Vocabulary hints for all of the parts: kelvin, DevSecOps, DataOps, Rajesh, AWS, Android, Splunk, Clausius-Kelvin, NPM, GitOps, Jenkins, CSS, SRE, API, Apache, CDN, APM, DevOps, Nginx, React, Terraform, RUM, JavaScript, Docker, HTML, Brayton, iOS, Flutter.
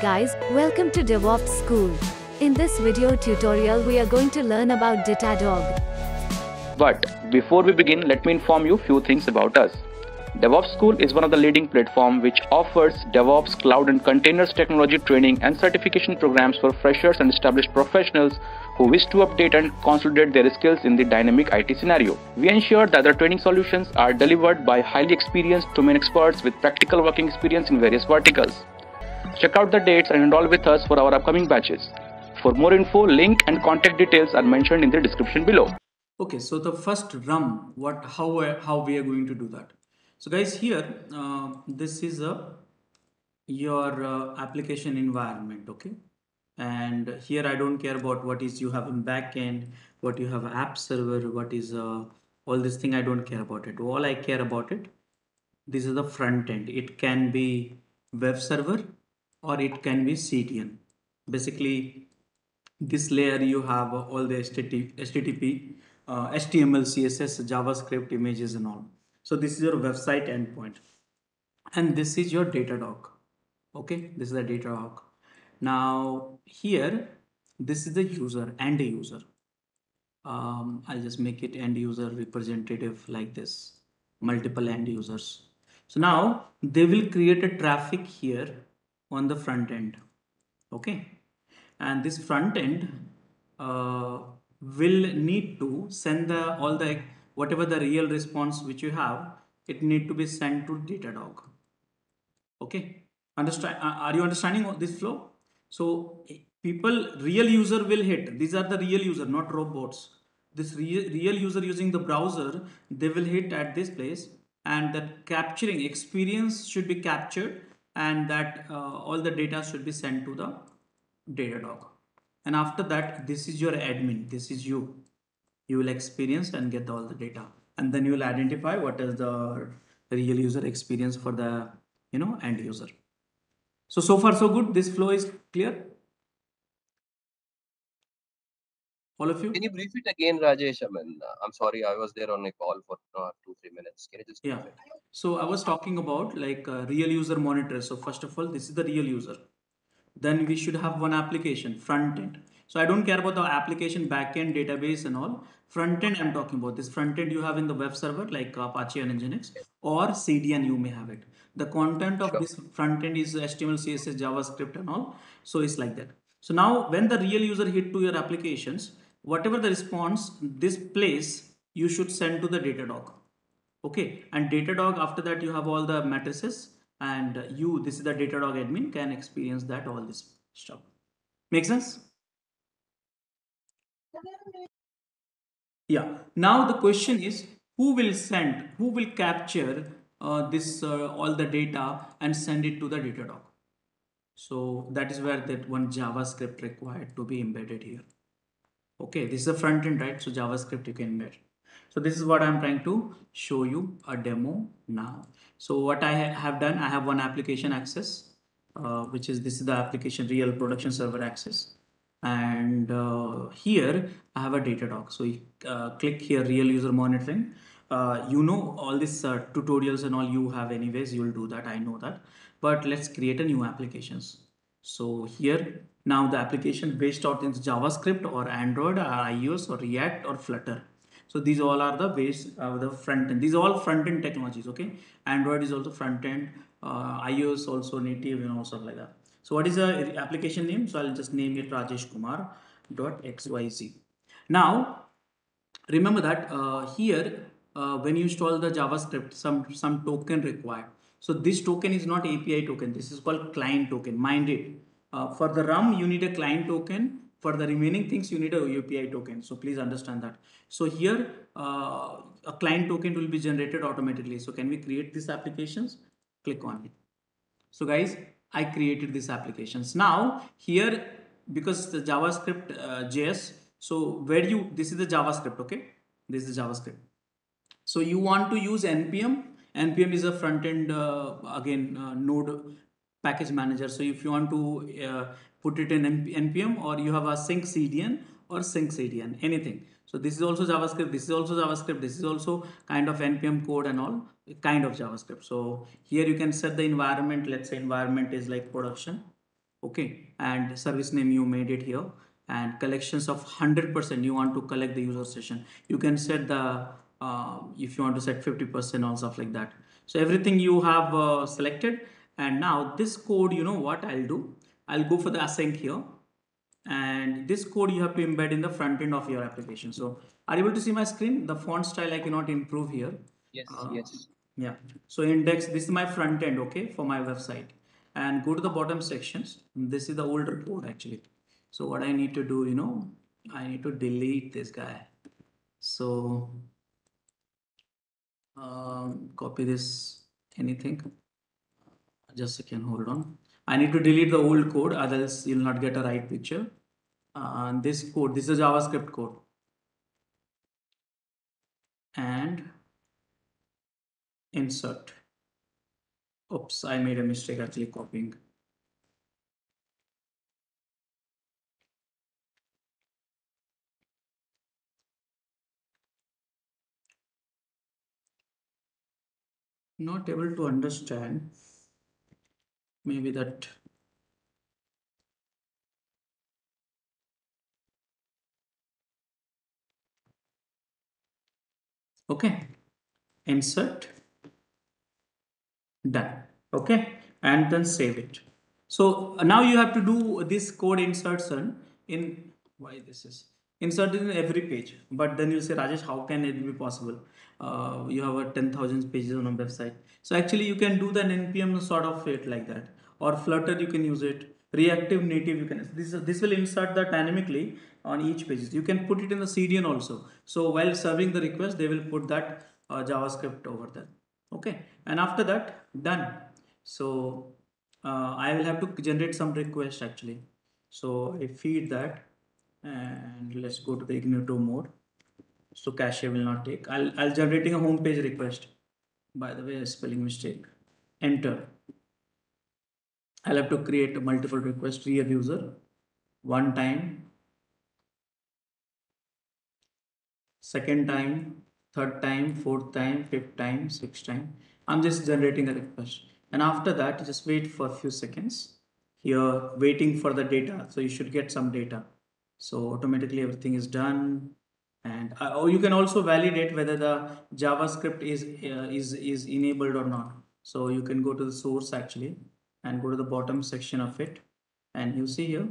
guys, welcome to DevOps School. In this video tutorial we are going to learn about Datadog. But before we begin, let me inform you few things about us. DevOps School is one of the leading platforms which offers DevOps, cloud and containers technology training and certification programs for freshers and established professionals who wish to update and consolidate their skills in the dynamic IT scenario. We ensure that the training solutions are delivered by highly experienced domain experts with practical working experience in various verticals. Check out the dates and enroll with us for our upcoming batches. For more info, link and contact details are mentioned in the description below. Okay, so the first RUM, how we are going to do that? So guys, here this is your application environment, okay? And here I don't care about what is you have in backend, what you have app server, what is all this thing. I don't care about it. All I care about it, this is the front end. It can be web server or it can be CDN. Basically, this layer you have all the HTTP, HTML, CSS, JavaScript, images and all. So this is your website endpoint and this is your Datadog. Okay, this is the Datadog. Now here, this is the user, end user. I'll just make it end user representative like this, multiple end users. So now they will create a traffic here on the front end. Okay, and this front end will need to send the whatever the real response which you have, it need to be sent to Datadog. Okay, are you understanding this flow? So real user will hit. These are the real user, not robots. This real user using the browser, they will hit at this place, and that capturing experience should be captured, and that all the data should be sent to the Datadog. And after that, this is your admin. This is you. You will experience and get all the data, and then you will identify what is the real user experience for the end user. So far so good. This flow is clear. All of you. Can you brief it again, Rajesh? I mean, I'm sorry, I was there on a call for 2-3 minutes. Can you just? Yeah. So I was talking about like real user monitor. So first of all, this is the real user. Then we should have one application front end. So I don't care about the application, backend, database and all. Front end I'm talking about. This front end you have in the web server like Apache and Nginx, or CDN you may have it. The content of this front end is HTML, CSS, JavaScript and all. So it's like that. So now when the real user hit to your applications, whatever the response, this place you should send to the Datadog. Okay, and Datadog, after that you have all the matrices, and you, this is the Datadog admin, can experience that all this stuff. Make sense? Yeah. Now the question is, who will capture this all the data and send it to the Datadog? So that is where that one JavaScript required to be embedded here. Okay, this is the front end, right? So JavaScript you can embed. So this is what I'm trying to show you a demo now. So what I have done, I have one application access, which is this is the application real production server access. And here I have a Datadog. So you, click here, real user monitoring. All these tutorials and all you have anyways, you'll do that. I know that, but let's create a new applications. So here now the application based out in JavaScript or Android or iOS or React or Flutter. So these all are the base of the front end. These are all front end technologies. Okay, Android is also front end, iOS also native and all stuff like that. So what is the application name? So I'll just name it rajeshkumar.xyz. Now, remember that here, when you install the JavaScript, some token required. So this token is not API token. This is called client token. Mind it. For the RUM, you need a client token. For the remaining things, you need a API token. So please understand that. So here, a client token will be generated automatically. So can we create these applications? Click on it. So guys, I created these applications. Now here, because the JavaScript JS, so this is the JavaScript, okay? This is JavaScript. So you want to use NPM. NPM is a front end, node package manager. So if you want to put it in NPM, or you have a sync CDN or sync CDN, anything. So this is also JavaScript. This is also JavaScript. This is also kind of NPM code and all kind of JavaScript. So here you can set the environment. Let's say environment is like production. Okay, and service name you made it here, and collections of 100%. You want to collect the user session. You can set the if you want to set 50% or stuff like that. So everything you have selected, and now this code, you know what I'll do? I'll go for the async here, and this code you have to embed in the front end of your application. So are you able to see my screen? The font style I cannot improve here. Yes, yes. Yeah. So index, this is my front end, okay, for my website. And go to the bottom sections. This is the older code actually. So what I need to do, you know, I need to delete this guy. So copy this, anything. Just a second, hold on. I need to delete the old code, otherwise you'll not get a right picture. And this code, this is JavaScript code. And insert. Oops, I made a mistake actually copying. Not able to understand. Maybe that. Okay. Insert. Done. Okay, and then save it. So now you have to do this code insertion in why this is inserted in every page. But then you say, Rajesh, how can it be possible? You have a 10,000 pages on a website. So actually, you can do the NPM sort of it like that, or Flutter. You can use it. Reactive native. You can this will insert that dynamically on each page. You can put it in the CDN also. So while serving the request, they will put that JavaScript over there. Okay, and after that, done. So I will have to generate some request actually. So I feed that, and let's go to the Ignitor mode. So cache will not take. I'll generating a home page request. By the way, spelling mistake. Enter. I'll have to create multiple requests. Real user, one time, second time, third time, fourth time, fifth time, sixth time. I'm just generating a request. And after that, just wait for a few seconds. Here, waiting for the data. So you should get some data. So automatically everything is done. And or you can also validate whether the JavaScript is enabled or not. So you can go to the source actually and go to the bottom section of it. And you see here,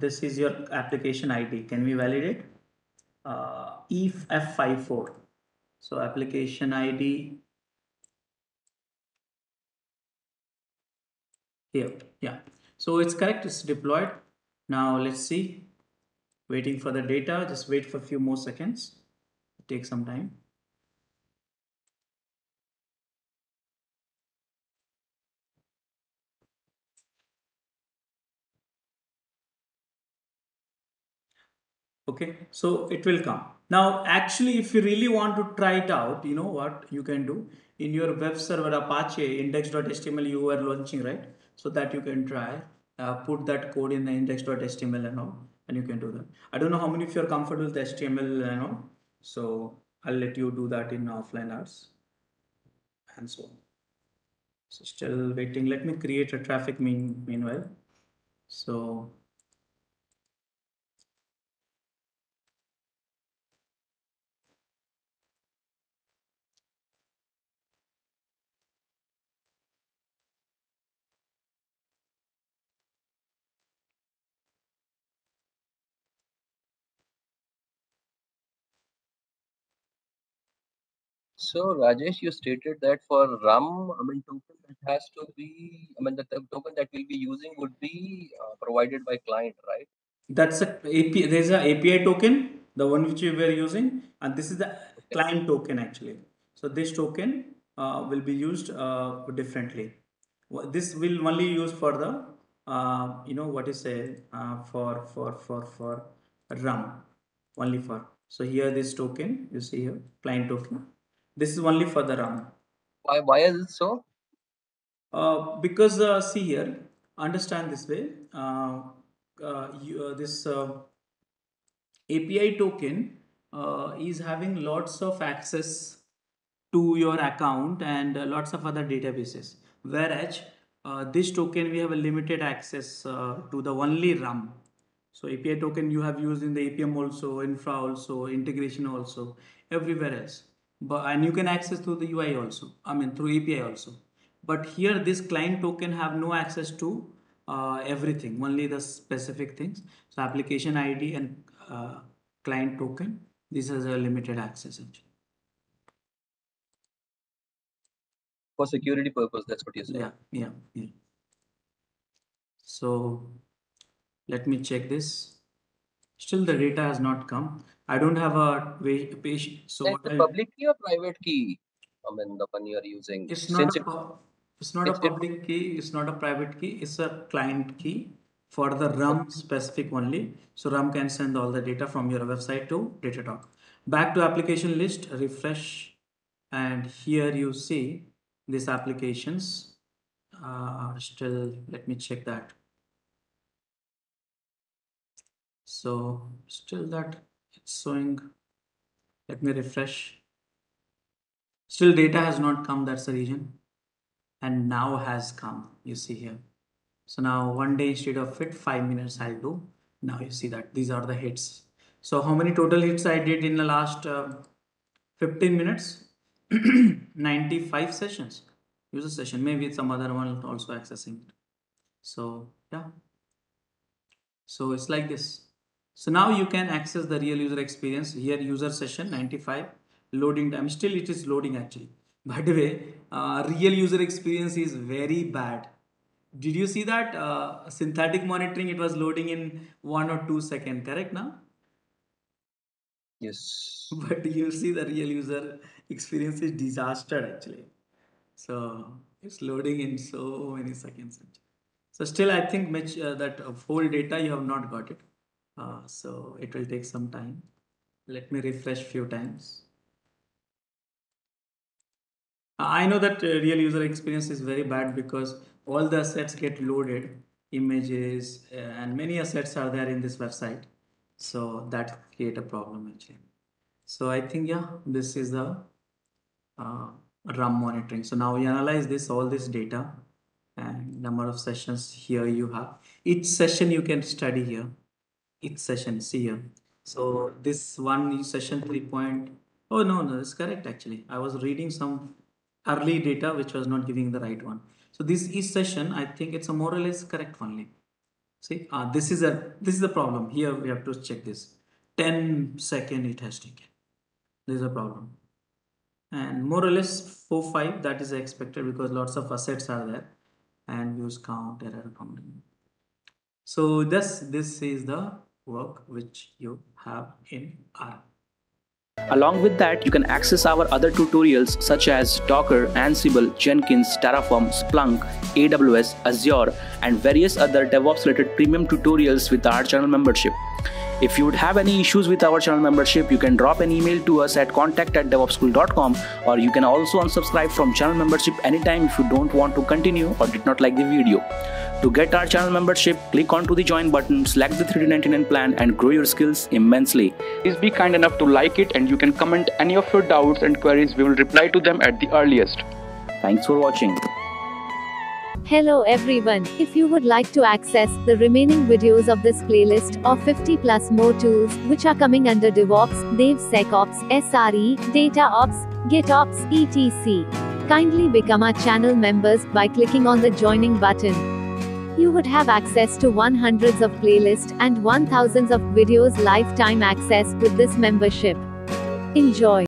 this is your application ID. Can we validate? If F54, so application ID here, yeah, so it's correct, it's deployed. Now let's see, waiting for the data, just wait for a few more seconds, it takes some time. Okay, so it will come. Now, actually, if you really want to try it out, you know what you can do in your web server Apache index.html you are launching, right? So that you can try, put that code in the index.html and all, and you can do that. I don't know how many of you are comfortable with the HTML and all, so I'll let you do that in offline hours and so on. So still waiting. Let me create a traffic meanwhile. So. So Rajesh, you stated that for RUM, I mean, token that has to be, I mean, the token that we'll be using would be provided by client, right? That's a API. There's an API token, the one which we were using, and this is the client token actually. So this token will be used differently. This will only use for the, you know, what is a for RUM only for. So here this token you see here, client token. This is only for the RUM. Why is it so? Because see here, understand this way. This API token is having lots of access to your account and lots of other databases. Whereas this token we have a limited access to the only RUM. So API token you have used in the APM also, infra also, integration also, everywhere else. But, and you can access through the UI also, I mean through API also. But here this client token have no access to everything, only the specific things. So application ID and client token, this has a limited access actually. For security purpose, that's what you're saying. Yeah, yeah, yeah. So let me check this. Still the data has not come. I don't have a page. So it's a public key or private key? I mean, the one you are using. It's not a public key. It's not a private key. It's a client key for the RUM specific only. So RUM can send all the data from your website to Datadog. Back to application list, refresh. And here you see these applications. Still, let me check that. So still that it's showing, let me refresh. Still data has not come, that's the reason. And now has come, you see here. So now one day instead of it, 5 minutes I'll do. Now you see that these are the hits. So how many total hits I did in the last 15 minutes? 95 sessions, user session, maybe some other one also accessing it. So yeah, so it's like this. So now you can access the real user experience here. User session 95, loading time, still it is loading actually. By the way, real user experience is very bad. Did you see that synthetic monitoring? It was loading in 1 or 2 seconds, correct now? Yes. But you see the real user experience is disaster actually. So it's loading in so many seconds. So still I think Mitch, that whole data you have not got it. So it will take some time. Let me refresh few times. I know that real user experience is very bad because all the assets get loaded, images and many assets are there in this website. So that create a problem actually. So I think, yeah, this is the RUM monitoring. So now we analyze this, all this data and number of sessions here you have. Each session you can study here. Each session, see here. So this one session 3. Oh, no, it's correct actually. I was reading some early data which was not giving the right one. So this each session, I think it's a more or less correct only. See, this is a problem. Here we have to check this. 10 seconds it has taken. This is a problem. And more or less 4-5 that is expected because lots of assets are there. And use count, error, counting. So this is the work which you have in R. Along with that, you can access our other tutorials such as Docker, Ansible, Jenkins, Terraform, Splunk, AWS, Azure, and various other DevOps related premium tutorials with our channel membership. If you would have any issues with our channel membership, you can drop an email to us at contact@devopsschool.com, or you can also unsubscribe from channel membership anytime if you don't want to continue or did not like the video. To get our channel membership, click onto the join button, select the $399 plan and grow your skills immensely. Please be kind enough to like it, and you can comment any of your doubts and queries. We will reply to them at the earliest. Thanks for watching. Hello everyone, if you would like to access the remaining videos of this playlist or 50+ more tools which are coming under DevOps, DevSecOps, SRE, DataOps, GitOps, etc. Kindly become our channel members by clicking on the joining button. You would have access to 100s of playlists and 1000s of videos lifetime access with this membership. Enjoy.